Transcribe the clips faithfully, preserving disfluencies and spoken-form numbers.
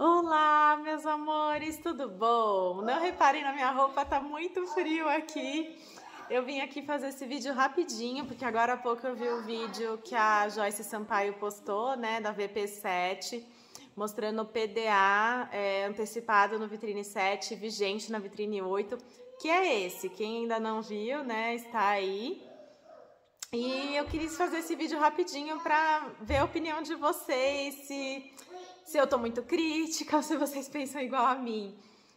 Olá, meus amores, tudo bom? Não reparem na minha roupa, tá muito frio aqui. Eu vim aqui fazer esse vídeo rapidinho, porque agora há pouco eu vi o vídeo que a Joyce Sampaio postou, né, da V P sete, mostrando o P D A é, antecipado no Vitrine sete, vigente na Vitrine oito, que é esse. Quem ainda não viu, né, está aí. E eu queria fazer esse vídeo rapidinho para ver a opinião de vocês, se, se eu tô muito crítica ou se vocês pensam igual a mim.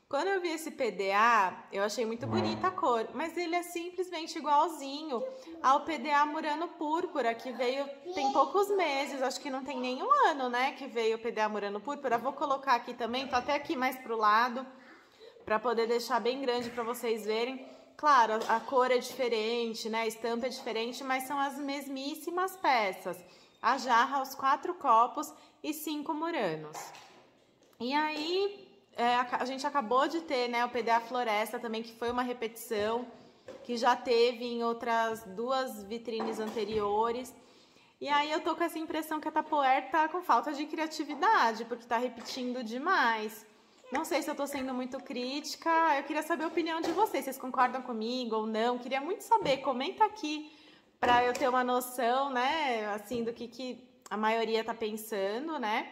Quando eu vi esse P D A, eu achei muito bonita a cor, mas ele é simplesmente igualzinho ao P D A Murano Púrpura, que veio tem poucos meses, acho que não tem nenhum ano, né, que veio o P D A Murano Púrpura. Vou colocar aqui também, tô até aqui mais pro lado, para poder deixar bem grande para vocês verem. Claro, a cor é diferente, né, a estampa é diferente, mas são as mesmíssimas peças. A jarra, os quatro copos e cinco muranos. E aí... É, a gente acabou de ter, né, o P D A Floresta também, que foi uma repetição, que já teve em outras duas vitrines anteriores. E aí eu tô com essa impressão que a Tapoer tá com falta de criatividade, porque tá repetindo demais. Não sei se eu tô sendo muito crítica, eu queria saber a opinião de vocês, vocês concordam comigo ou não? Queria muito saber, comenta aqui pra eu ter uma noção, né, assim, do que, que a maioria tá pensando, né?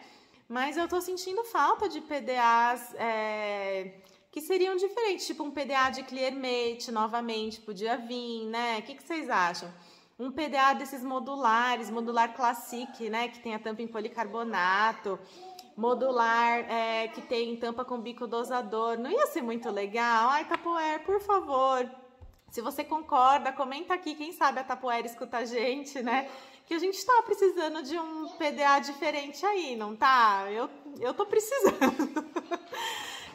Mas eu tô sentindo falta de P D As é, que seriam diferentes, tipo um P D A de ClearMate, novamente, podia vir, né? O que, que vocês acham? Um P D A desses modulares, modular Classic, né? Que tem a tampa em policarbonato, modular é, que tem tampa com bico dosador. Não ia ser muito legal? Ai, Tapoer, por favor, se você concorda, comenta aqui, quem sabe a Tapoer escuta a gente, né? Que a gente tá precisando de um P D A diferente aí, não tá? Eu, eu tô precisando.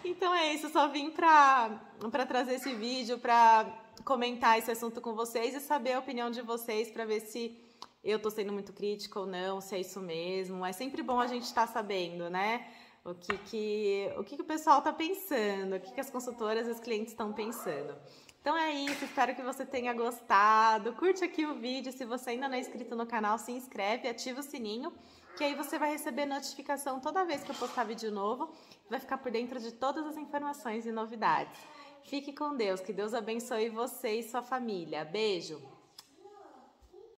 Então é isso, eu só vim pra, pra trazer esse vídeo, pra comentar esse assunto com vocês e saber a opinião de vocês, pra ver se eu tô sendo muito crítica ou não, se é isso mesmo. É sempre bom a gente tá sabendo, né? O que que o, que que o pessoal tá pensando, o que que as consultoras e os clientes estão pensando. Então é isso, espero que você tenha gostado, curte aqui o vídeo, se você ainda não é inscrito no canal, se inscreve, ativa o sininho, que aí você vai receber notificação toda vez que eu postar vídeo novo, vai ficar por dentro de todas as informações e novidades. Fique com Deus, que Deus abençoe você e sua família. Beijo!